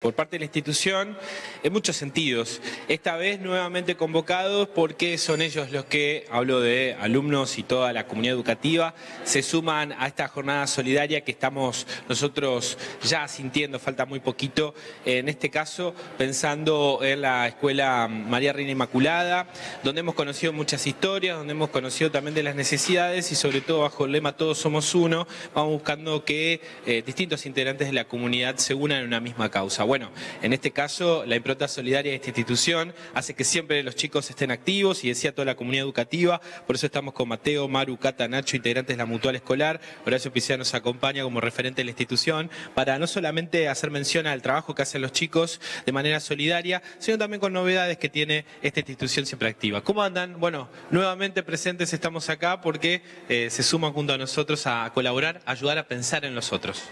Por parte de la institución, en muchos sentidos. Esta vez nuevamente convocados porque son ellos los que, hablo de alumnos y toda la comunidad educativa, se suman a esta jornada solidaria que estamos nosotros ya sintiendo, falta muy poquito, en este caso pensando en la Escuela María Reina Inmaculada, donde hemos conocido muchas historias, donde hemos conocido también de las necesidades y sobre todo bajo el lema Todos Somos Uno, vamos buscando que distintos integrantes de la comunidad se unan en una misma causa. Bueno, en este caso la impronta solidaria de esta institución hace que siempre los chicos estén activos y decía toda la comunidad educativa, por eso estamos con Mateo, Maru, Cata, Nacho, integrantes de la Mutual Escolar. Horacio Pizia nos acompaña como referente de la institución para no solamente hacer mención al trabajo que hacen los chicos de manera solidaria, sino también con novedades que tiene esta institución siempre activa. ¿Cómo andan? Bueno, nuevamente presentes estamos acá porque se suman junto a nosotros a colaborar, a ayudar a pensar en los otros.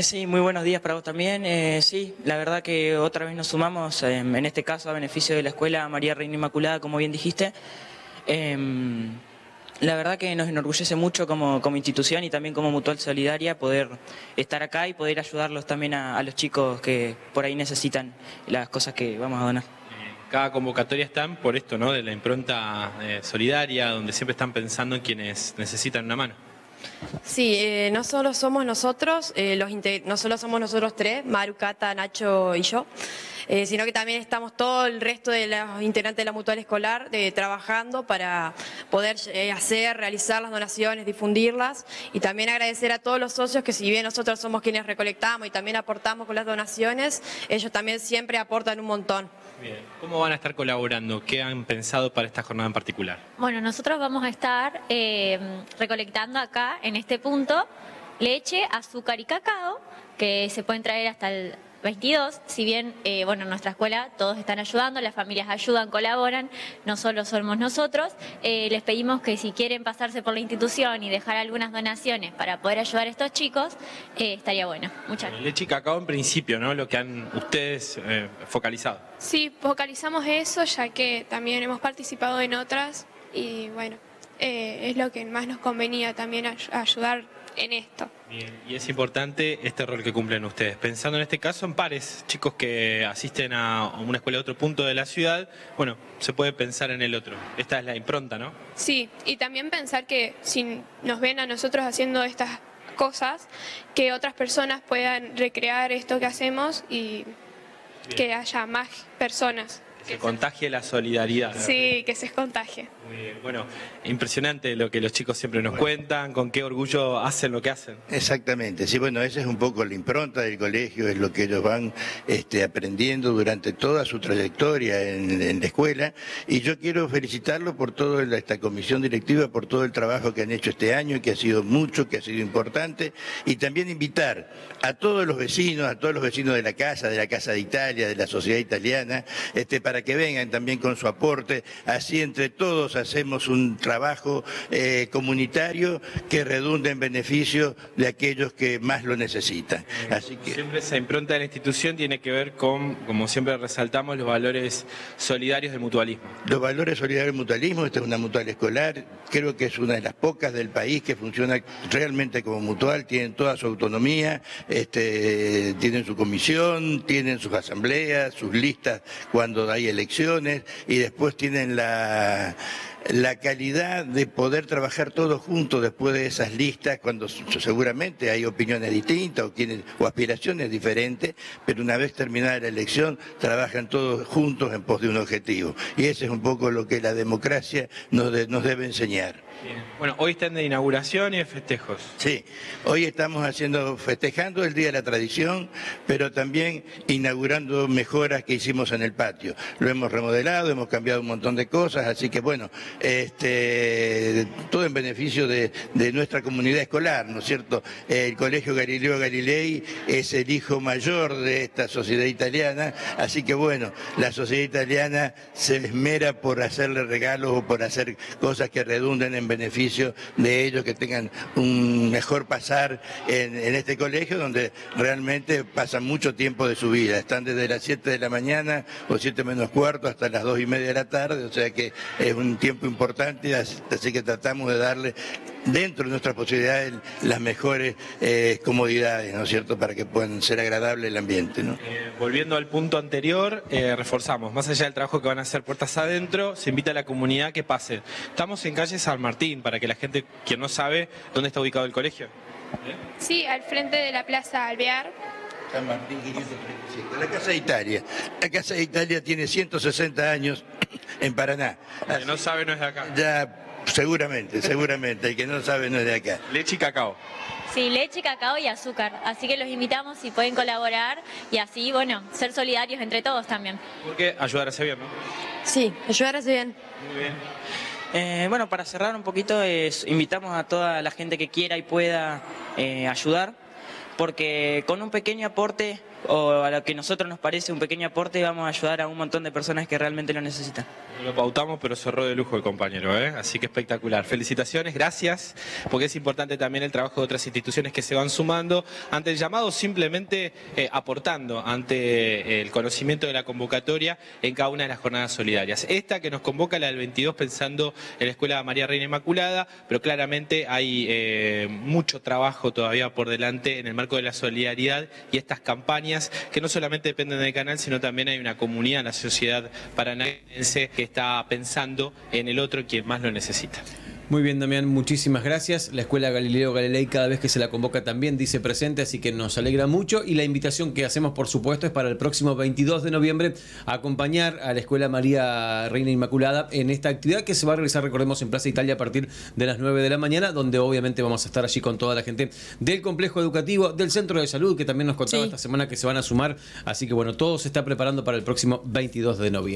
Sí, muy buenos días para vos también. Sí, la verdad que otra vez nos sumamos, en este caso a beneficio de la Escuela María Reina Inmaculada, como bien dijiste. La verdad que nos enorgullece mucho como institución y también como Mutual Solidaria poder estar acá y poder ayudarlos también a los chicos que por ahí necesitan las cosas que vamos a donar. Cada convocatoria están por esto, ¿no? De la impronta solidaria, donde siempre están pensando en quienes necesitan una mano. Sí, no solo somos nosotros, no solo somos nosotros tres, Maru, Cata, Nacho y yo, sino que también estamos todo el resto de los integrantes de la Mutual Escolar trabajando para poder realizar las donaciones, difundirlas y también agradecer a todos los socios que si bien nosotros somos quienes recolectamos y también aportamos con las donaciones, ellos también siempre aportan un montón. Bien. ¿Cómo van a estar colaborando? ¿Qué han pensado para esta jornada en particular? Bueno, nosotros vamos a estar recolectando acá en este punto leche, azúcar y cacao que se pueden traer hasta el 22, si bien, bueno, en nuestra escuela todos están ayudando, las familias ayudan, colaboran, no solo somos nosotros, les pedimos que si quieren pasarse por la institución y dejar algunas donaciones para poder ayudar a estos chicos, estaría bueno. Muchas gracias. Leche y cacao en principio, ¿no? Lo que han ustedes focalizado. Sí, focalizamos eso ya que también hemos participado en otras y bueno, es lo que más nos convenía también ayudar en esto. Bien, y es importante este rol que cumplen ustedes. Pensando en este caso en pares, chicos que asisten a una escuela de otro punto de la ciudad, bueno, se puede pensar en el otro. Esta es la impronta, ¿no? Sí, y también pensar que si nos ven a nosotros haciendo estas cosas, que otras personas puedan recrear esto que hacemos y bien, que haya más personas. Que se contagie la solidaridad. Sí, que se contagie. Muy bien. Bueno, impresionante lo que los chicos siempre nos cuentan, con qué orgullo hacen lo que hacen. Exactamente, sí, bueno, esa es un poco la impronta del colegio, es lo que ellos van aprendiendo durante toda su trayectoria en la escuela. Y yo quiero felicitarlo por toda esta comisión directiva, por todo el trabajo que han hecho este año, que ha sido mucho, que ha sido importante. Y también invitar a todos los vecinos, de la casa, de Italia, de la sociedad italiana, para que vengan también con su aporte, así entre todos hacemos un trabajo comunitario que redunda en beneficio de aquellos que más lo necesitan. Así que siempre esa impronta de la institución tiene que ver con, como siempre resaltamos, los valores solidarios del mutualismo. Los valores solidarios del mutualismo, esta es una mutual escolar, creo que es una de las pocas del país que funciona realmente como mutual, tienen toda su autonomía, tienen su comisión, tienen sus asambleas, sus listas cuando hay elecciones y después tienen la calidad de poder trabajar todos juntos después de esas listas cuando seguramente hay opiniones distintas o aspiraciones diferentes, pero una vez terminada la elección trabajan todos juntos en pos de un objetivo y ese es un poco lo que la democracia nos debe enseñar. Bien. Bueno, hoy están de inauguración y de festejos. Sí, hoy estamos festejando el Día de la Tradición, pero también inaugurando mejoras que hicimos en el patio. Lo hemos remodelado, hemos cambiado un montón de cosas, así que bueno, todo en beneficio de nuestra comunidad escolar, ¿no es cierto? El Colegio Galileo Galilei es el hijo mayor de esta sociedad italiana, así que bueno, la sociedad italiana se esmera por hacerle regalos o por hacer cosas que redunden en beneficio de ellos, que tengan un mejor pasar en este colegio donde realmente pasan mucho tiempo de su vida. Están desde las 7 de la mañana o 7 menos cuarto hasta las 2 y media de la tarde, o sea que es un tiempo importante, así que tratamos de darle dentro de nuestras posibilidades las mejores comodidades, ¿no es cierto?, para que puedan ser agradable el ambiente, ¿no? Volviendo al punto anterior, reforzamos, más allá del trabajo que van a hacer puertas adentro, se invita a la comunidad que pase. Estamos en calle San Martín, para que la gente que no sabe dónde está ubicado el colegio. Sí, al frente de la Plaza Alvear. San Martín 537. La Casa de Italia. La Casa de Italia tiene 160 años en Paraná. El que no sabe no es de acá. Ya, seguramente, seguramente. El que no sabe no es de acá. Leche y cacao. Sí, leche, cacao y azúcar. Así que los invitamos si pueden colaborar y así, bueno, ser solidarios entre todos también. Porque ayudar hace bien, ¿no? Sí, ayudar hace bien. Muy bien. Bueno, para cerrar un poquito, invitamos a toda la gente que quiera y pueda ayudar, porque con un pequeño aporte, o a lo que a nosotros nos parece un pequeño aporte, vamos a ayudar a un montón de personas que realmente lo necesitan. Lo pautamos, pero cerró de lujo el compañero, ¿eh? Así que espectacular. Felicitaciones, gracias, porque es importante también el trabajo de otras instituciones que se van sumando ante el llamado, simplemente aportando ante el conocimiento de la convocatoria en cada una de las jornadas solidarias. Esta que nos convoca, la del 22, pensando en la Escuela María Reina Inmaculada, pero claramente hay mucho trabajo todavía por delante en el marco de la solidaridad y estas campañas que no solamente dependen del canal, sino también hay una comunidad, la sociedad paranaense, que está pensando en el otro, quien más lo necesita. Muy bien, Damián, muchísimas gracias. La Escuela Galileo Galilei, cada vez que se la convoca también dice presente, así que nos alegra mucho. Y la invitación que hacemos, por supuesto, es para el próximo 22 de noviembre a acompañar a la Escuela María Reina Inmaculada en esta actividad que se va a realizar, recordemos, en Plaza Italia a partir de las 9 de la mañana, donde obviamente vamos a estar allí con toda la gente del complejo educativo, del centro de salud, que también nos contaba esta semana que se van a sumar. Así que bueno, todo se está preparando para el próximo 22 de noviembre.